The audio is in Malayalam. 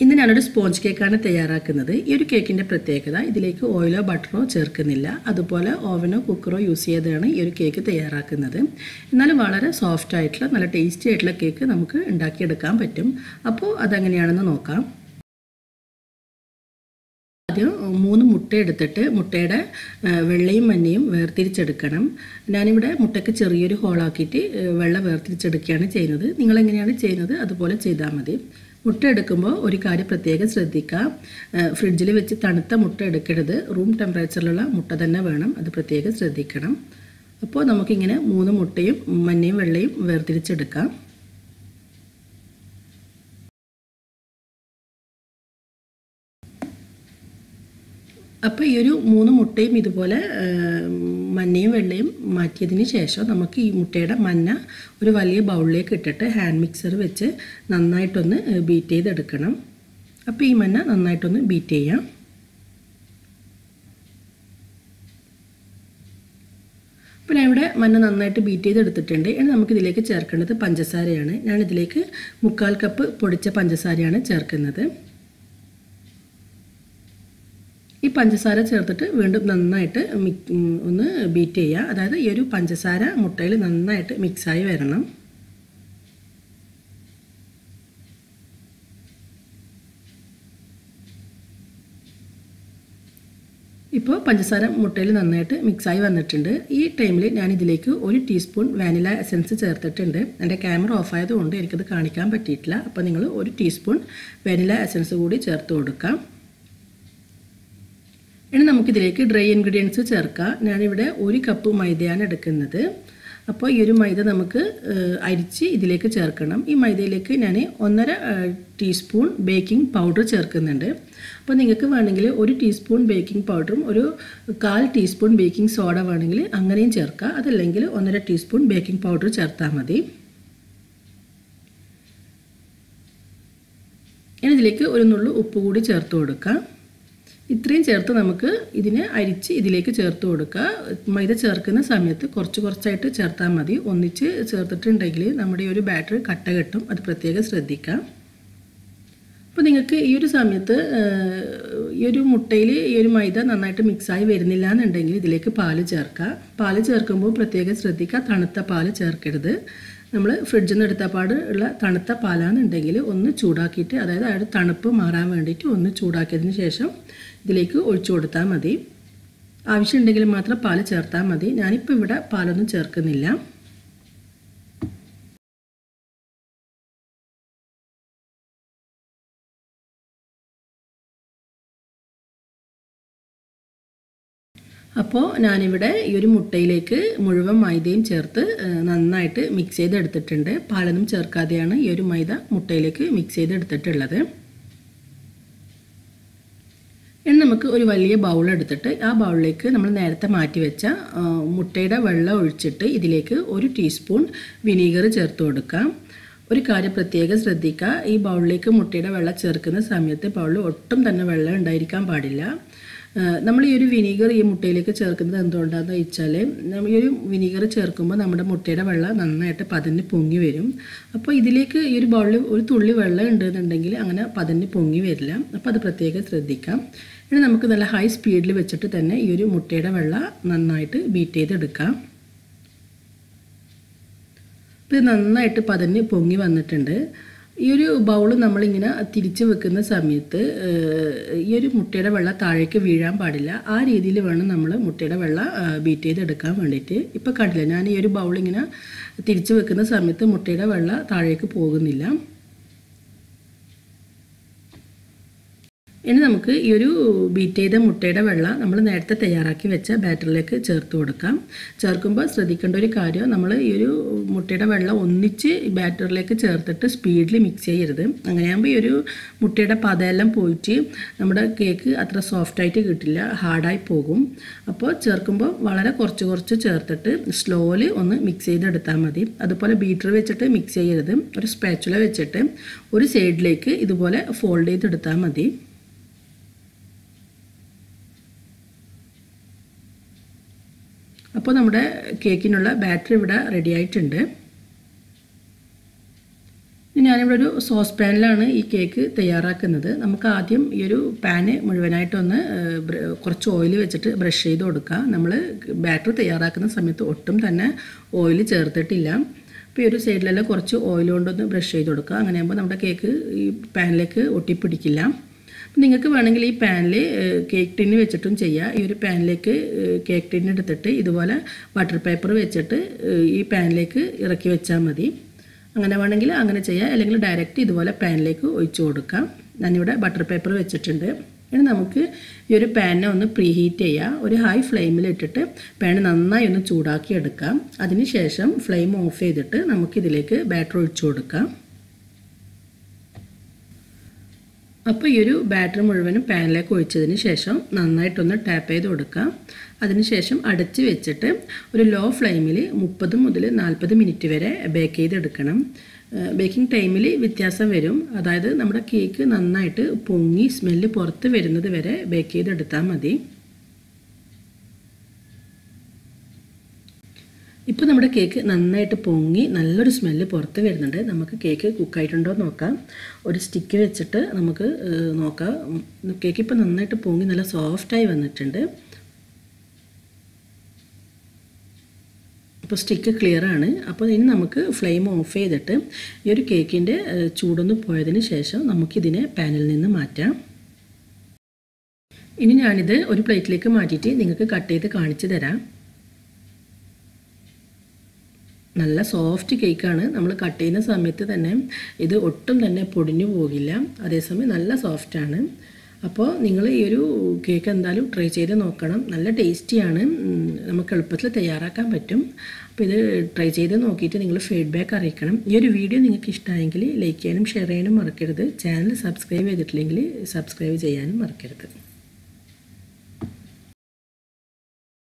In the another sponge cake and a tayarakanade, you cake in the pratekada, idilake oil or butter, chercanilla, adapola, oven or cooker or usia than your cake tayarakanade. Nalavada soft title, nala tasty atla cake, namka, and daki campetum, apo adanganiana noka. മൂന്ന് മുട്ട എടുത്തിട്ട് മുട്ടയുടെ വെള്ളയും മഞ്ഞയും വേർതിരിച്ചെടുക്കണം ഞാൻ ഇവിടെ മുട്ടയ്ക്ക് ചെറിയൊരു ഹോൾ ആക്കിയിട്ട് വെള്ള വേർതിരിച്ചെടുക്കുകയാണ് ചെയ്യുന്നത് നിങ്ങൾ എങ്ങനെയാണ് ചെയ്യുന്നത് അതുപോലെ ചെയ്താൽ മതി മുട്ട എടുക്കുമ്പോൾ ഒരു കാര്യം പ്രത്യേകം ശ്രദ്ധിക്കുക ഫ്രിഡ്ജിൽ വെച്ച് തണുത്ത മുട്ട എടുക്കരുത് റൂം ടെമ്പറേച്ചറിലുള്ള മുട്ട തന്നെ വേണം അത് പ്രത്യേകം ശ്രദ്ധിക്കണം അപ്പോൾ നമുക്ക് ഇങ്ങനെ മൂന്ന് മുട്ടയും മഞ്ഞയും വെള്ളയും വേർതിരിച്ചെടുക്കാം അപ്പോൾ ഈ ഒരു മൂന്ന് മുട്ടയും ഇതുപോലെ മഞ്ഞയും വെള്ളയും മാറ്റിയതിന് ശേഷം നമുക്ക് ഈ മുട്ടയുടെ മഞ്ഞ ഒരു വലിയ ബൗളിലേക്ക് ഇട്ടിട്ട് ഹാൻഡ് മിക്സർ വെച്ച് നന്നായിട്ടൊന്ന് ബീറ്റ് ചെയ്തെടുക്കണം അപ്പോൾ ഈ മഞ്ഞ നന്നായിട്ടൊന്ന് ബീറ്റ് ചെയ്യാം അപ്പോൾ ഇവിടെ മഞ്ഞ നന്നായിട്ട് ബീറ്റ് ചെയ്തെടുത്തിട്ടുണ്ട് ഇനി നമുക്ക് ഇതിലേക്ക് ചേർക്കേണ്ടത് പഞ്ചസാരയാണ് ഞാൻ ഇതിലേക്ക് 1/4 കപ്പ് പൊടിച്ച പഞ്ചസാരയാണ് ചേർക്കുന്നത് ഈ പഞ്ചസാര ചേർത്തിട്ട് വീണ്ടും നന്നായിട്ട് ഒന്ന് ബീറ്റ് ചെയ്യുക അതായത് ഈ ഒരു പഞ്ചസാര മുട്ടയിൽ നന്നായിട്ട് മിക്സ് ആയി വരണം ഇപ്പോൾ പഞ്ചസാര മുട്ടയിൽ നന്നായിട്ട് മിക്സ് ആയി വന്നിട്ടുണ്ട് ഈ ടൈമിൽ ഞാൻ ഇതിലേക്ക് 1 ടീസ്പൂൺ വാനില എസൻസ് ചേർത്തിട്ടുണ്ട് എൻ്റെ ക്യാമറ ഓഫ് ആയതുകൊണ്ട് എനിക്കത് കാണിക്കാൻ പറ്റിയിട്ടില്ല അപ്പോൾ നിങ്ങൾ 1 ടീസ്പൂൺ വാനില എസൻസ് കൂടി ചേർത്ത് കൊടുക്കാം ഇനി നമുക്ക് ഇതിലേക്ക് ഡ്രൈ ഇൻഗ്രീഡിയൻസ് ചേർക്കാം ഞാൻ ഇവിടെ 1 കപ്പ് മൈദയാണ് എടുക്കുന്നത് അപ്പോൾ ഈ ഒരു മൈദ നമുക്ക് അരിച്ച് ഇതിലേക്ക് ചേർക്കണം ഈ മൈദയിലേക്ക് ഞാൻ 1.5 ടീസ്പൂൺ ബേക്കിംഗ് പൗഡർ ചേർക്കുന്നുണ്ട് അപ്പോൾ നിങ്ങൾക്ക് വേണമെങ്കിൽ 1 ടീസ്പൂൺ ബേക്കിംഗ് പൗഡറും ഒരു 1/4 ടീസ്പൂൺ ബേക്കിംഗ് സോഡ വേണമെങ്കിൽ അങ്ങനെയും ചേർക്കാം അതല്ലെങ്കിൽ 1.5 ടീസ്പൂൺ ബേക്കിംഗ് പൗഡർ ചേർത്താൽ മതി ഇനി ഇതിലേക്ക് ഒരു നുള്ളു ഉപ്പ് കൂടി ചേർത്ത് കൊടുക്കാം ഇത്രയും ചേർത്ത് നമുക്ക് ഇതിനെ അരിച്ച് ഇതിലേക്ക് ചേർത്ത് കൊടുക്കുക മൈദ ചേർക്കുന്ന സമയത്ത് കുറച്ച് കുറച്ചായിട്ട് ചേർത്താൽ മതി ഒന്നിച്ച് ചേർത്തിട്ടുണ്ടെങ്കിൽ നമ്മുടെ ഈ ഒരു ബാറ്റർ കട്ട കെട്ടും അത് പ്രത്യേകം ശ്രദ്ധിക്കാം അപ്പോൾ നിങ്ങൾക്ക് ഈ ഒരു സമയത്ത് ഈ ഒരു മുട്ടയിൽ ഈ ഒരു മൈദ നന്നായിട്ട് മിക്സായി വരുന്നില്ല എന്നുണ്ടെങ്കിൽ ഇതിലേക്ക് പാല് ചേർക്കുക പാല് ചേർക്കുമ്പോൾ പ്രത്യേകം ശ്രദ്ധിക്കുക തണുത്ത പാല് ചേർക്കരുത് നമ്മൾ ഫ്രിഡ്ജിൽ നിന്ന് എടുത്ത പാട് ഉള്ള തണുത്ത പാലാണെന്നുണ്ടെങ്കിൽ ഒന്ന് ചൂടാക്കിയിട്ട് അതായത് ആ ഒരു തണുപ്പ് മാറാൻ വേണ്ടിയിട്ട് ഒന്ന് ചൂടാക്കിയതിന് ശേഷം ഇതിലേക്ക് ഒഴിച്ചു കൊടുത്താൽ മതി ആവശ്യമുണ്ടെങ്കിൽ മാത്രം പാൽ ചേർത്താൽ മതി ഞാനിപ്പോൾ ഇവിടെ പാലൊന്നും ചേർക്കുന്നില്ല അപ്പോൾ ഞാനിവിടെ ഈ ഒരു മുട്ടയിലേക്ക് മുഴുവൻ മൈദയും ചേർത്ത് നന്നായിട്ട് മിക്സ് ചെയ്തെടുത്തിട്ടുണ്ട് പാലൊന്നും ചേർക്കാതെയാണ് ഈ ഒരു മൈദ മുട്ടയിലേക്ക് മിക്സ് ചെയ്തെടുത്തിട്ടുള്ളത് ഇനി നമുക്ക് ഒരു വലിയ ബൗൾ എടുത്തിട്ട് ആ ബൗളിലേക്ക് നമ്മൾ നേരത്തെ മാറ്റി വെച്ച മുട്ടയുടെ വെള്ളം ഒഴിച്ചിട്ട് ഇതിലേക്ക് 1 ടീസ്പൂൺ വിനീഗർ ചേർത്ത് കൊടുക്കാം ഒരു കാര്യം പ്രത്യേകം ശ്രദ്ധിക്കുക ഈ ബൗളിലേക്ക് മുട്ടയുടെ വെള്ളം ചേർക്കുന്ന സമയത്ത് ബൗളിൽ ഒട്ടും തന്നെ വെള്ളം ഉണ്ടായിരിക്കാൻ പാടില്ല നമ്മൾ ഈ ഒരു വിനീഗർ ഈ മുട്ടയിലേക്ക് ചേർക്കുന്നത് എന്തുകൊണ്ടാണെന്ന് വെച്ചാൽ നമ്മൾ ഈ ഒരു വിനീഗർ ചേർക്കുമ്പോൾ നമ്മുടെ മുട്ടയുടെ വെള്ളം നന്നായിട്ട് പതഞ്ഞ് പൊങ്ങി വരും അപ്പോൾ ഇതിലേക്ക് ഈ ഒരു ബൗളിൽ ഒരു തുള്ളി വെള്ളം ഉണ്ടെന്നുണ്ടെങ്കിൽ അങ്ങനെ പതഞ്ഞ് പൊങ്ങി വരില്ല അപ്പോൾ അത് പ്രത്യേകം ശ്രദ്ധിക്കാം ഇനി നമുക്ക് നല്ല ഹൈ സ്പീഡിൽ വെച്ചിട്ട് തന്നെ ഈ ഒരു മുട്ടയുടെ വെള്ളം നന്നായിട്ട് ബീറ്റ് ചെയ്തെടുക്കാം ഇത് നന്നായിട്ട് പതഞ്ഞ് പൊങ്ങി വന്നിട്ടുണ്ട് ഈ ഒരു ബൗൾ നമ്മളിങ്ങനെ തിരിച്ച് വെക്കുന്ന സമയത്ത് ഈ ഒരു മുട്ടയുടെ വെള്ളം താഴേക്ക് വീഴാൻ പാടില്ല ആ രീതിയിൽ വേണം നമ്മൾ മുട്ടയുടെ വെള്ളം ബീറ്റ് ചെയ്തെടുക്കാൻ വേണ്ടിയിട്ട് ഇപ്പോൾ കണ്ടില്ല ഞാൻ ഈ ഒരു ബൗൾ ഇങ്ങനെ തിരിച്ച് വെക്കുന്ന സമയത്ത് മുട്ടയുടെ വെള്ളം താഴേക്ക് പോകുന്നില്ല ഇനി നമുക്ക് ഈ ഒരു ബീറ്റ് ചെയ്ത മുട്ടയുടെ വെള്ളം നമ്മൾ നേരത്തെ തയ്യാറാക്കി വെച്ച ബാറ്ററിലേക്ക് ചേർത്ത് കൊടുക്കാം ചേർക്കുമ്പോൾ ശ്രദ്ധിക്കേണ്ട ഒരു കാര്യം നമ്മൾ ഈ ഒരു മുട്ടയുടെ വെള്ളം ഒന്നിച്ച് ബാറ്ററിലേക്ക് ചേർത്തിട്ട് സ്പീഡിൽ മിക്സ് ചെയ്യരുത് അങ്ങനെയാകുമ്പോൾ ഈ ഒരു മുട്ടയുടെ പതയെല്ലാം പോയിട്ട് നമ്മുടെ കേക്ക് അത്ര സോഫ്റ്റായിട്ട് കിട്ടില്ല ഹാർഡായി പോകും അപ്പോൾ ചേർക്കുമ്പോൾ വളരെ കുറച്ച് കുറച്ച് ചേർത്തിട്ട് സ്ലോയിൽ ഒന്ന് മിക്സ് ചെയ്തെടുത്താൽ മതി അതുപോലെ ബീറ്റർ വെച്ചിട്ട് മിക്സ് ചെയ്യരുത് ഒരു സ്പാച്ചുല വെച്ചിട്ട് ഒരു സൈഡിലേക്ക് ഇതുപോലെ ഫോൾഡ് ചെയ്തെടുത്താൽ മതി അപ്പോൾ നമ്മുടെ കേക്കിനുള്ള ബാറ്റർ ഇവിടെ റെഡി ആയിട്ടുണ്ട് ഞാനിവിടെ സോസ് പാനിലാണ് ഈ കേക്ക് തയ്യാറാക്കുന്നത്. നമുക്ക് ആദ്യം ഈ ഒരു പാന് മുഴുവനായിട്ട് ഒന്ന് കുറച്ച് ഓയിൽ വെച്ചിട്ട് ബ്രഷ് ചെയ്ത് കൊടുക്കുക. നമ്മൾ ബാറ്റർ തയ്യാറാക്കുന്ന സമയത്ത് ഒട്ടും തന്നെ ഓയിൽ ചേർത്തിട്ടില്ല. അപ്പോൾ ഈ ഒരു സൈഡിലെല്ലാം കുറച്ച് ഓയിൽ കൊണ്ടൊന്ന് ബ്രഷ് ചെയ്ത് കൊടുക്കുക. അങ്ങനെയാകുമ്പോൾ നമ്മുടെ കേക്ക് ഈ പാനിലേക്ക് ഒട്ടിപ്പിടിക്കില്ല. നിങ്ങൾക്ക് വേണമെങ്കിൽ ഈ പാനിൽ കേക്ക് ടിന്ന് വെച്ചിട്ടും ചെയ്യാം. ഈ ഒരു പാനിലേക്ക് കേക്ക് ടിന്ന് എടുത്തിട്ട് ഇതുപോലെ ബട്ടർ പേപ്പർ വെച്ചിട്ട് ഈ പാനിലേക്ക് ഇറക്കി വെച്ചാൽ മതി. അങ്ങനെ വേണമെങ്കിൽ അങ്ങനെ ചെയ്യാം, അല്ലെങ്കിൽ ഡയറക്റ്റ് ഇതുപോലെ പാനിലേക്ക് ഒഴിച്ചു കൊടുക്കാം. ഞാനിവിടെ ബട്ടർ പേപ്പർ വെച്ചിട്ടുണ്ട്. ഇനി നമുക്ക് ഈ ഒരു പാനിനെ ഒന്ന് പ്രീഹീറ്റ് ചെയ്യാം. ഒരു ഹൈ ഫ്ലെയിമിൽ ഇട്ടിട്ട് പാൻ നന്നായി ഒന്ന് ചൂടാക്കി എടുക്കാം. അതിനുശേഷം ഫ്ലെയിം ഓഫ് ചെയ്തിട്ട് നമുക്കിതിലേക്ക് ബാറ്റർ ഒഴിച്ചു കൊടുക്കാം. അപ്പോൾ ഈ ഒരു ബാറ്റർ മുഴുവനും പാനിലേക്ക് ഒഴിച്ചതിന് ശേഷം നന്നായിട്ടൊന്ന് ടാപ്പ് ചെയ്ത് കൊടുക്കാം. അതിനുശേഷം അടച്ച് വെച്ചിട്ട് ഒരു ലോ ഫ്ലെയിമിൽ 30 മുതൽ 40 മിനിറ്റ് വരെ ബേക്ക് ചെയ്തെടുക്കണം. ബേക്കിംഗ് ടൈമിൽ വ്യത്യാസം വരും. അതായത് നമ്മുടെ കേക്ക് നന്നായിട്ട് പൊങ്ങി സ്മെല്ല് പുറത്ത് വരുന്നത് വരെ ബേക്ക് ചെയ്തെടുത്താൽ മതി. ഇപ്പോൾ നമ്മുടെ കേക്ക് നന്നായിട്ട് പൊങ്ങി നല്ലൊരു സ്മെല്ല് പുറത്ത് വരുന്നുണ്ട്. നമുക്ക് കേക്ക് കുക്കായിട്ടുണ്ടോ എന്ന് നോക്കാം. ഒരു സ്റ്റിക്ക് വെച്ചിട്ട് നമുക്ക് നോക്കാം. കേക്ക് ഇപ്പോൾ നന്നായിട്ട് പൊങ്ങി നല്ല സോഫ്റ്റായി വന്നിട്ടുണ്ട്. ഇപ്പോൾ സ്റ്റിക്ക് ക്ലിയറാണ്. അപ്പോൾ ഇനി നമുക്ക് ഫ്ലെയിം ഓഫ് ചെയ്തിട്ട് ഈ ഒരു കേക്കിൻ്റെ ചൂടൊന്ന് പോയതിന് ശേഷം നമുക്കിതിനെ പാനിൽ നിന്ന് മാറ്റാം. ഇനി ഞാനിത് ഒരു പ്ലേറ്റിലേക്ക് മാറ്റിയിട്ട് നിങ്ങൾക്ക് കട്ട് ചെയ്ത് കാണിച്ചു തരാം. നല്ല സോഫ്റ്റ് കേക്കാണ്. നമ്മൾ കട്ട് ചെയ്യുന്ന സമയത്ത് തന്നെ ഇത് ഒട്ടും തന്നെ പൊടിഞ്ഞു പോകില്ല. അതേസമയം നല്ല സോഫ്റ്റാണ്. അപ്പോൾ നിങ്ങൾ ഈ ഒരു കേക്ക് എന്തായാലും ട്രൈ ചെയ്ത് നോക്കണം. നല്ല ടേസ്റ്റിയാണ്. നമുക്ക് എളുപ്പത്തിൽ തയ്യാറാക്കാൻ പറ്റും. അപ്പോൾ ഇത് ട്രൈ ചെയ്ത് നോക്കിയിട്ട് നിങ്ങൾ ഫീഡ്ബാക്ക് അറിയിക്കണം. ഈ ഒരു വീഡിയോ നിങ്ങൾക്ക് ഇഷ്ടമായെങ്കിൽ ലൈക്ക് ചെയ്യാനും ഷെയർ ചെയ്യാനും മറക്കരുത്. ചാനൽ സബ്സ്ക്രൈബ് ചെയ്തിട്ടില്ലെങ്കിൽ സബ്സ്ക്രൈബ് ചെയ്യാനും മറക്കരുത്.